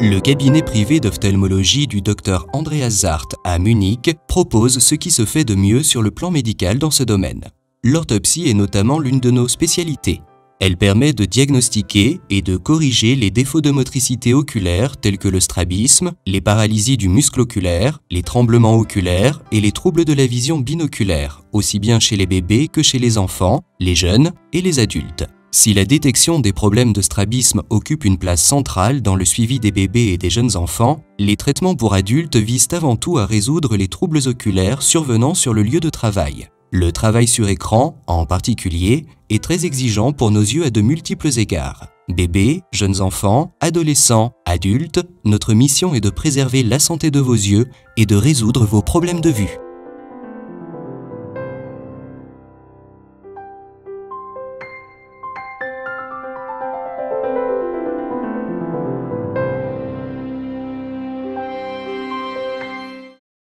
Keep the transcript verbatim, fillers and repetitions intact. Le cabinet privé d'ophtalmologie du docteur Andreas Zarth à Munich propose ce qui se fait de mieux sur le plan médical dans ce domaine. L'orthoptie est notamment l'une de nos spécialités. Elle permet de diagnostiquer et de corriger les défauts de motricité oculaire tels que le strabisme, les paralysies du muscle oculaire, les tremblements oculaires et les troubles de la vision binoculaire, aussi bien chez les bébés que chez les enfants, les jeunes et les adultes. Si la détection des problèmes de strabisme occupe une place centrale dans le suivi des bébés et des jeunes enfants, les traitements pour adultes visent avant tout à résoudre les troubles oculaires survenant sur le lieu de travail. Le travail sur écran, en particulier, est très exigeant pour nos yeux à de multiples égards. Bébés, jeunes enfants, adolescents, adultes, notre mission est de préserver la santé de vos yeux et de résoudre vos problèmes de vue.